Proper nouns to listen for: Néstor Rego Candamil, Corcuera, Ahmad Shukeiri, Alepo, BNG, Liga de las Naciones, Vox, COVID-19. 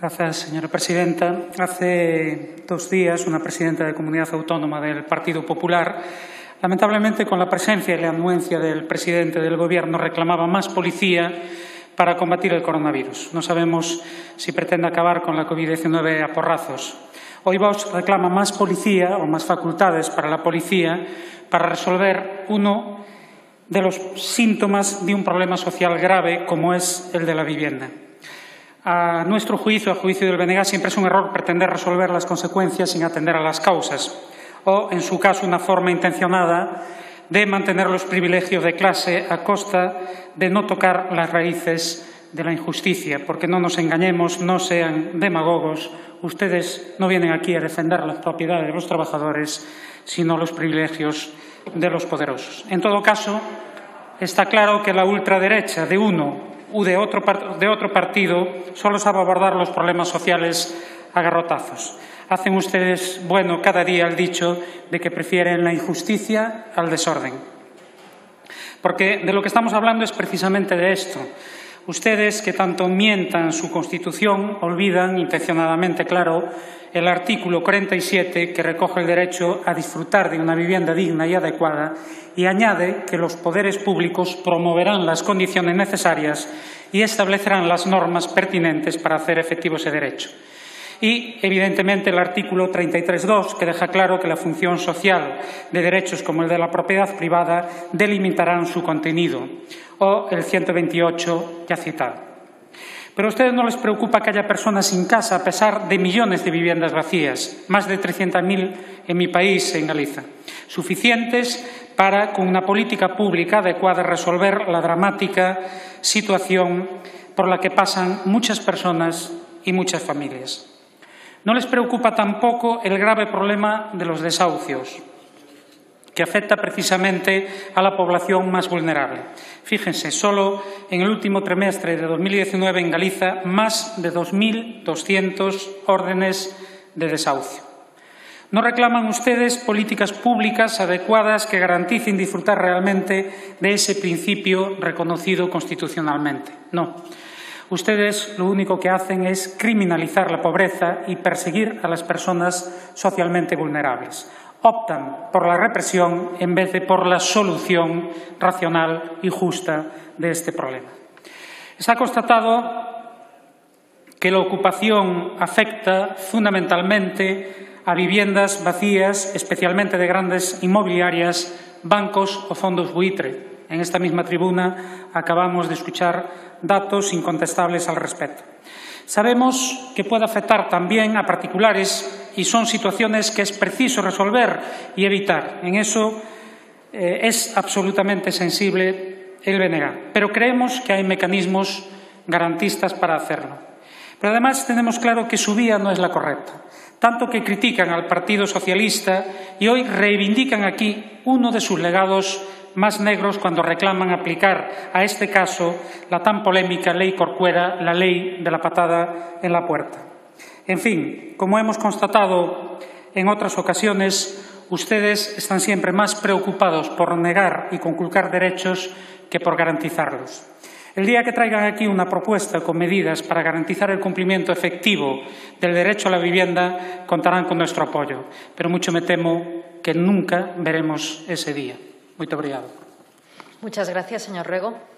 Gracias, señora presidenta. Hace 2 días, una presidenta de Comunidad Autónoma del Partido Popular, lamentablemente con la presencia y la anuencia del presidente del Gobierno, reclamaba más policía para combatir el coronavirus. No sabemos si pretende acabar con la COVID-19 a porrazos. Hoy Vox reclama más policía o más facultades para la policía para resolver uno de los síntomas de un problema social grave como es el de la vivienda. A nuestro juicio, a juicio del BNG, siempre es un error pretender resolver las consecuencias sin atender a las causas o, en su caso, una forma intencionada de mantener los privilegios de clase a costa de no tocar las raíces de la injusticia. Porque no nos engañemos, no sean demagogos. Ustedes no vienen aquí a defender las propiedades de los trabajadores, sino los privilegios de los poderosos. En todo caso, está claro que la ultraderecha de uno u de otro partido solo sabe abordar los problemas sociales a garrotazos. Hacen ustedes bueno cada día el dicho de que prefieren la injusticia al desorden. Porque de lo que estamos hablando es precisamente de esto. Ustedes, que tanto mientan su Constitución, olvidan intencionadamente, claro, el artículo 47, que recoge el derecho a disfrutar de una vivienda digna y adecuada, y añade que los poderes públicos promoverán las condiciones necesarias y establecerán las normas pertinentes para hacer efectivo ese derecho. Y, evidentemente, el artículo 33.2, que deja claro que la función social de derechos como el de la propiedad privada delimitarán su contenido, o el 128 ya citado. Pero a ustedes no les preocupa que haya personas sin casa, a pesar de millones de viviendas vacías, más de 300.000 en mi país, en Galicia, suficientes para, con una política pública adecuada, resolver la dramática situación por la que pasan muchas personas y muchas familias. No les preocupa tampoco el grave problema de los desahucios, que afecta precisamente a la población más vulnerable. Fíjense, solo en el último trimestre de 2019 en Galicia, más de 2.200 órdenes de desahucio. ¿No reclaman ustedes políticas públicas adecuadas que garanticen disfrutar realmente de ese principio reconocido constitucionalmente? No. Ustedes lo único que hacen es criminalizar la pobreza y perseguir a las personas socialmente vulnerables. Optan por la represión en vez de por la solución racional y justa de este problema. Se ha constatado que la ocupación afecta fundamentalmente a viviendas vacías, especialmente de grandes inmobiliarias, bancos o fondos buitre. En esta misma tribuna acabamos de escuchar datos incontestables al respecto. Sabemos que puede afectar también a particulares y son situaciones que es preciso resolver y evitar. En eso es absolutamente sensible el BNG, pero creemos que hay mecanismos garantistas para hacerlo. Pero además tenemos claro que su vía no es la correcta, tanto que critican al Partido Socialista y hoy reivindican aquí uno de sus legados más negros cuando reclaman aplicar a este caso la tan polémica ley Corcuera, la ley de la patada en la puerta. En fin, como hemos constatado en otras ocasiones, ustedes están siempre más preocupados por negar y conculcar derechos que por garantizarlos. El día que traigan aquí una propuesta con medidas para garantizar el cumplimiento efectivo del derecho a la vivienda, contarán con nuestro apoyo, pero mucho me temo que nunca veremos ese día. Muito obrigado. Muchas gracias, señor Rego.